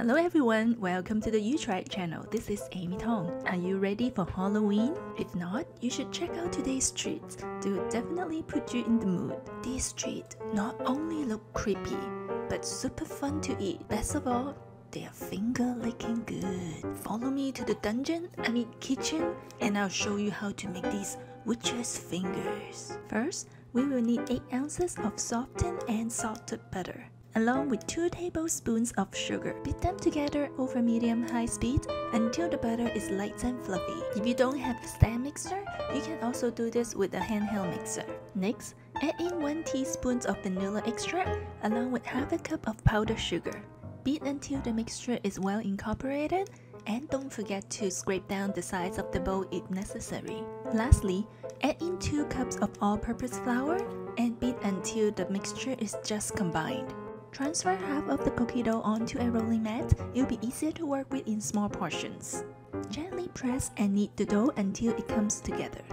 Hello everyone, welcome to the YouTry channel. This is Amy Tong. Are you ready for Halloween? If not, you should check out today's treats. They will definitely put you in the mood. These treats not only look creepy, but super fun to eat. Best of all, they are finger licking good. Follow me to the kitchen, and I'll show you how to make these witches' fingers. First, we will need 8 ounces of softened and salted butter, along with 2 tablespoons of sugar. Beat them together over medium-high speed until the butter is light and fluffy. If you don't have a stand mixer, you can also do this with a handheld mixer. Next, add in 1 teaspoon of vanilla extract along with half a cup of powdered sugar. Beat until the mixture is well incorporated, and don't forget to scrape down the sides of the bowl if necessary. Lastly, add in 2 cups of all-purpose flour and beat until the mixture is just combined. Transfer half of the cookie dough onto a rolling mat. It'll be easier to work with in small portions. Gently press and knead the dough until it comes together.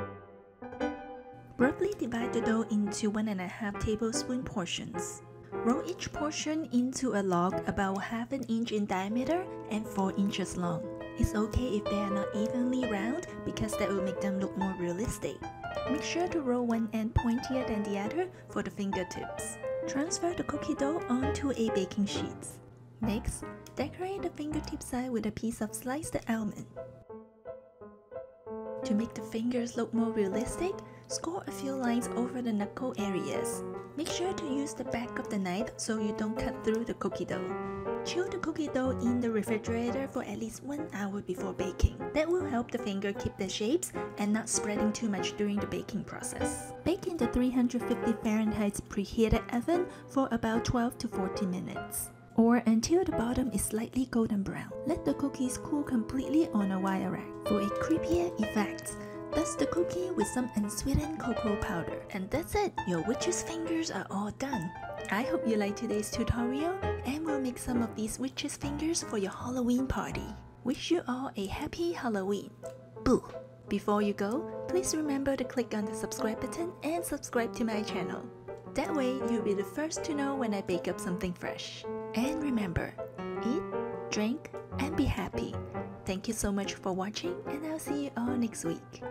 Roughly divide the dough into 1.5 tablespoon portions. Roll each portion into a log about half an inch in diameter and 4 inches long. It's okay if they are not evenly round because that will make them look more realistic. Make sure to roll one end pointier than the other for the fingertips. Transfer the cookie dough onto a baking sheet. Next, decorate the fingertip side with a piece of sliced almond. To make the fingers look more realistic, score a few lines over the knuckle areas. Make sure to use the back of the knife so you don't cut through the cookie dough. Chill the cookie dough in the refrigerator for at least 1 hour before baking. That will help the finger keep the shapes and not spreading too much during the baking process. Bake in the 350 Fahrenheit preheated oven for about 12 to 14 minutes, or until the bottom is slightly golden brown. Let the cookies cool completely on a wire rack. For a creepier effect, dust the cookie with some unsweetened cocoa powder. And that's it! Your witch's fingers are all done! I hope you liked today's tutorial, and we'll make some of these witches' fingers for your Halloween party. Wish you all a happy Halloween! Boo! Before you go, please remember to click on the subscribe button and subscribe to my channel. That way, you'll be the first to know when I bake up something fresh. And remember, eat, drink, and be happy. Thank you so much for watching, and I'll see you all next week.